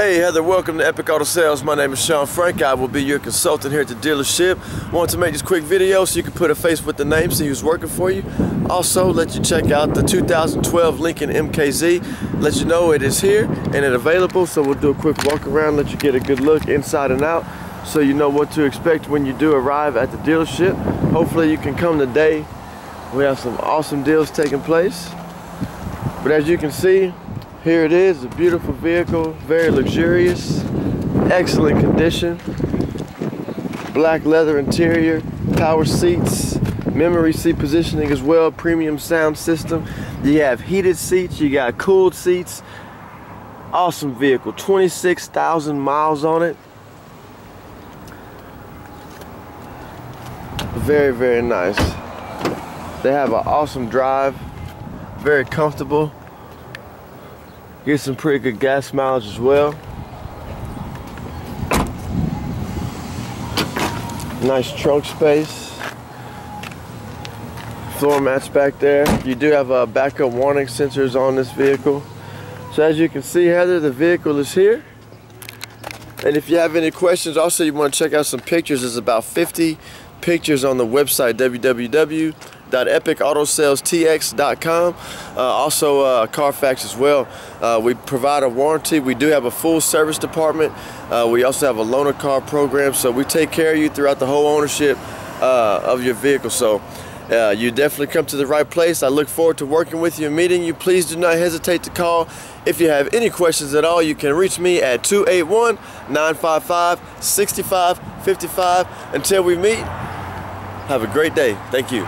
Hey Heather, welcome to Epic Auto Sales. My name is Sean Frank. I will be your consultant here at the dealership. Wanted to make this quick video so you can put a face with the name, see who's working for you. Also, let you check out the 2012 Lincoln MKZ. Let you know it is here and it's available, so we'll do a quick walk around, let you get a good look inside and out so you know what to expect when you do arrive at the dealership. Hopefully you can come today. We have some awesome deals taking place. But as you can see, here it is, a beautiful vehicle, very luxurious, excellent condition, black leather interior, power seats, memory seat positioning as well, premium sound system. You have heated seats, you got cooled seats, awesome vehicle, 26,000 miles on it. Very, very nice. They have an awesome drive, very comfortable. Get some pretty good gas mileage as well. Nice trunk space. Floor mats back there. You do have backup warning sensors on this vehicle. So as you can see, Heather, the vehicle is here. And if you have any questions, also you want to check out some pictures. There's about 50 pictures on the website, www.epicautosalestx.com. Also Carfax as well. We provide a warranty. We do have a full service department. We also have a loaner car program, so we take care of you throughout the whole ownership of your vehicle. So you definitely come to the right place. I look forward to working with you and meeting you. Please do not hesitate to call. If you have any questions at all, you can reach me at 281-955-6555. Until we meet, have a great day. Thank you.